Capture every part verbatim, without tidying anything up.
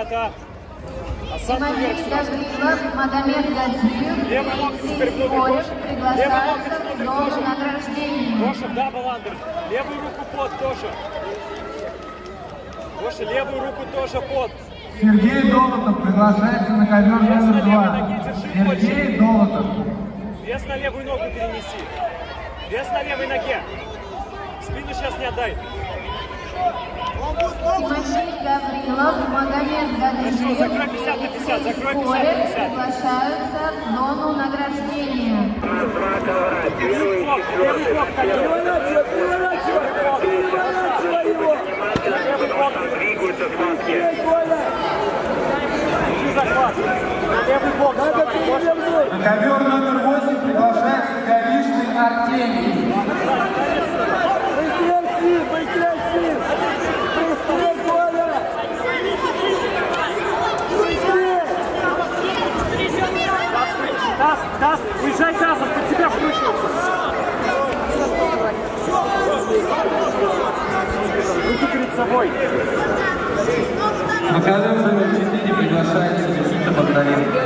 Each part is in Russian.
ребята. Асан Мирский. Левый локоть теперь внутрь Гоши. Левый локоть внутрь Гоши. Гоша, дабл андер. Левую руку под тоже. Гоша, левую руку тоже под. Сергей Долотов приглашается на ковер номер два. Сергей Долотов. Вес на левую ногу перенеси. Вес на левой ноге. Спину сейчас не отдай. Тимофей Гаврилов, Магомед Гаджиев, закрой пятьдесят на пятьдесят, закрой пятьдесят на пятьдесят. Приглашаются в зону награждения. Левый бок, левый бок, переворачивай, переворачивай, переворачивай его. Левый бок, держи захват. Левый бок, вставай. На ковер номер восемь приглашается Ковишный Артемий. Быстрее, сил, быстрее, сил. Таз, таз, уезжай тазом, под тебя включился. Руки перед собой. На ковер номер четыре приглашается Никита Бондаренко.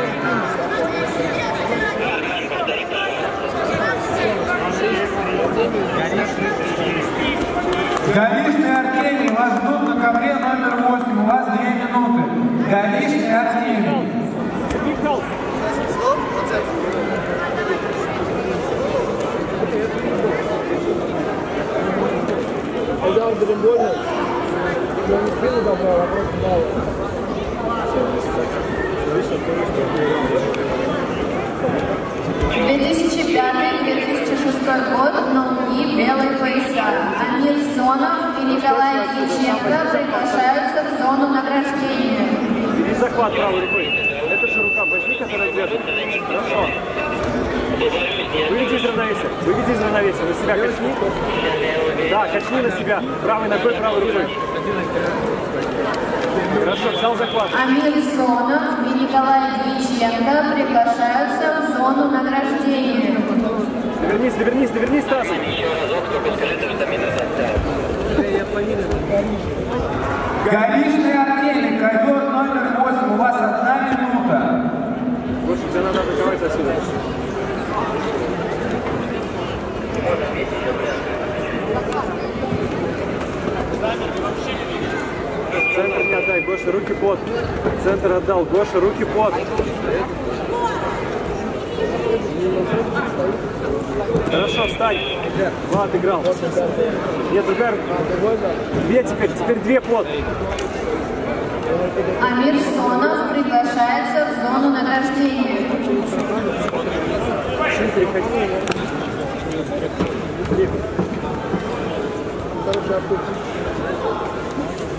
Говишный Артемий, вас ждут на ковре номер восемь, у вас две минуты. Говишный Артемий. Удар древольный, я не успел забрал, а просто дал. две тысячи пятый — две тысячи шестой год, ноуни белые пояса. Амельсонов и Николай Двиченко приглашаются в зону награждения. И захват правой рукой. Это же рука, возьми, которая держит. Хорошо. Выведи из равновесия, выведи из равновесия, на себя качни. Да, качни на себя, правой ногой, правой рукой. Хорошо, взял захват. Амельсонов и Николай Двиченко приглашаются в зону награждения. Довернись, довернись, довернись, Стаса. Еще разок, только скажи, ты витамины заставил. Говишный Артемий, ковер номер восемь, у вас одна минута. Больше тебе надо атаковать отсюда. Центр не отдай, Гоша, руки под. Центр отдал, Гоша, руки под. Хорошо, встань. Влад играл. Нет, удар. Ветика, теперь две под. Амельсонов приглашается в зону награждения.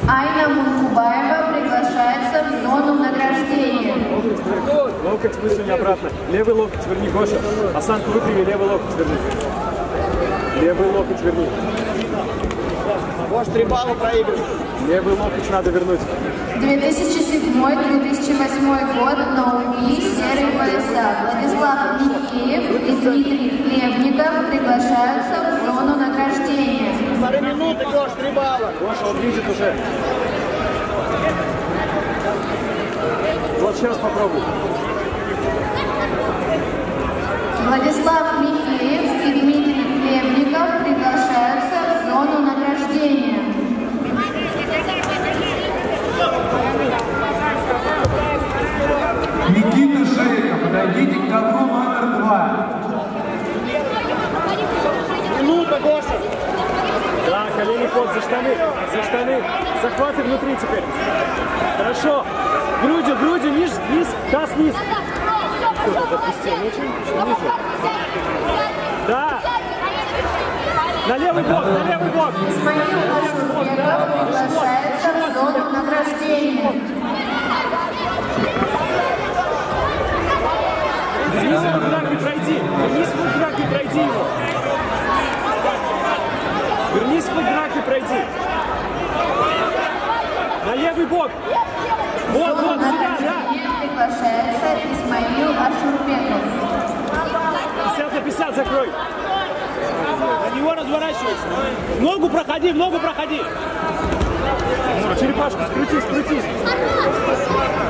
Айна Мухубаева приглашается в зону награждения. Локоть высуни обратно. Левый локоть верни, Гоша. Осанку выпрями, левый локоть верни. Левый локоть верни. Гош, три балла проигрывает. Левый локоть надо вернуть. две тысячи седьмой — две тысячи восьмой год, ноуни, серые пояса. Владислав Микеев и Дмитрий Хлебников приглашаются в зону награждения. Вторые минуты, Гош, три балла. Гоша, он видит уже. Вот сейчас попробуй. Владислав Микеев и Дмитрий Хлебников приглашаются в зону награждения. Никита Шейко, подойдите к ковру номер два. Минута, Гоша. Да, колени под, за штаны, за штаны. Захваты внутри теперь. Хорошо. Грудью, грудью, низ, низ, таз, низ. Да. На левый бок, на левый бок. Низ в удар не пройди, низ в удар не пройди его. Вернись в удар и пройди. На левый бок. Вот, вот, сюда, да. Приглашается Исмаил Ашурбеков. пятьдесят на пятьдесят закрой. На него разворачивайся. В ногу проходи, в ногу проходи. Черепашка, скрутись, скрутись.